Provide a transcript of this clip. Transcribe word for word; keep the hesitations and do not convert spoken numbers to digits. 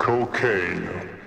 Cocaine.